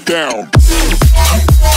down.